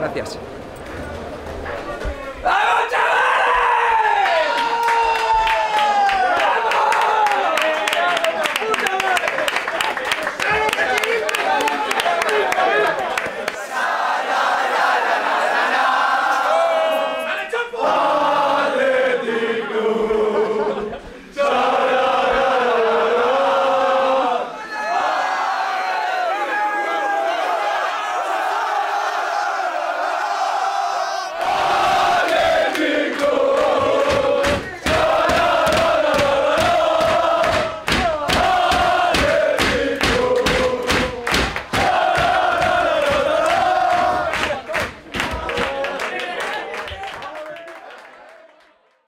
Muchas gracias.